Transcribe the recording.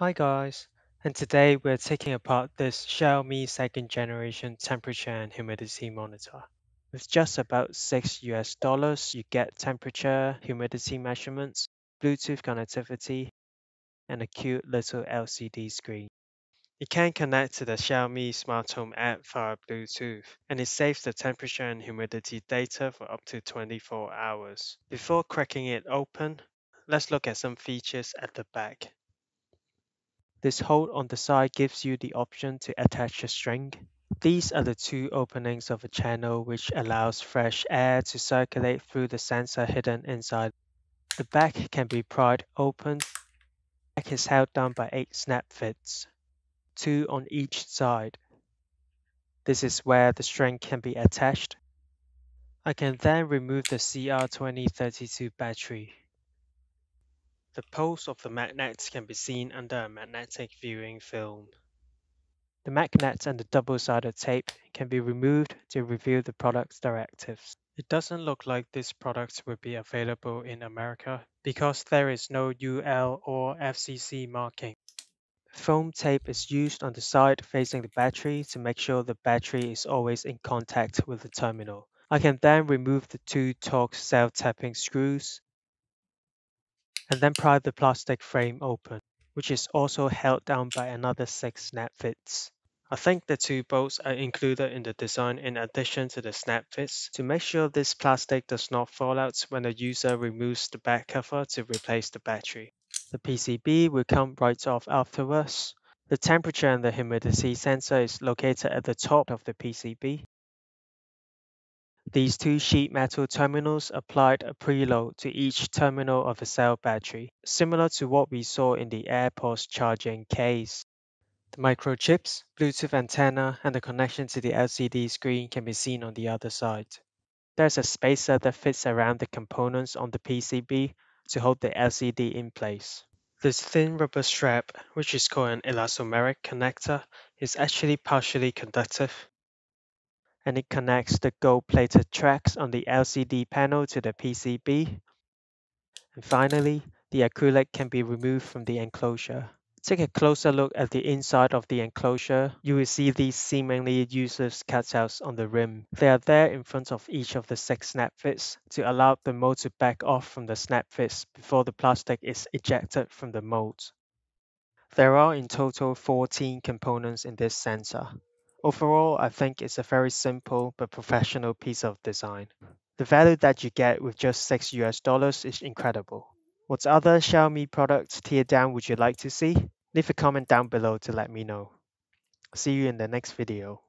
Hi guys, and today we're taking apart this Xiaomi second generation temperature and humidity monitor. With just about $6 US, you get temperature, humidity measurements, Bluetooth connectivity, and a cute little LCD screen. It can connect to the Xiaomi Smart Home app via Bluetooth, and it saves the temperature and humidity data for up to 24 hours. Before cracking it open, let's look at some features at the back. This hole on the side gives you the option to attach a string. These are the two openings of a channel which allows fresh air to circulate through the sensor hidden inside. The back can be pried open. The back is held down by 8 snap fits, 2 on each side. This is where the string can be attached. I can then remove the CR2032 battery. The poles of the magnets can be seen under a magnetic viewing film. The magnets and the double-sided tape can be removed to reveal the product's directives. It doesn't look like this product will be available in America because there is no UL or FCC marking. Foam tape is used on the side facing the battery to make sure the battery is always in contact with the terminal. I can then remove the 2 Torx self-tapping screws and then pry the plastic frame open, which is also held down by another 6 snap fits. I think the 2 bolts are included in the design in addition to the snap fits to make sure this plastic does not fall out when the user removes the back cover to replace the battery. The PCB will come right off afterwards. The temperature and the humidity sensor is located at the top of the PCB. These 2 sheet metal terminals applied a preload to each terminal of a cell battery, similar to what we saw in the AirPods charging case. The microchips, Bluetooth antenna, and the connection to the LCD screen can be seen on the other side. There's a spacer that fits around the components on the PCB to hold the LCD in place. This thin rubber strap, which is called an elastomeric connector, is actually partially conductive, and it connects the gold-plated tracks on the LCD panel to the PCB. And finally, the acrylic can be removed from the enclosure. Take a closer look at the inside of the enclosure. You will see these seemingly useless cutouts on the rim. They are there in front of each of the 6 snap fits to allow the mold to back off from the snap fits before the plastic is ejected from the mold. There are in total 14 components in this sensor. Overall, I think it's a very simple but professional piece of design. The value that you get with just $6 US is incredible. What other Xiaomi products tear down would you like to see? Leave a comment down below to let me know. See you in the next video.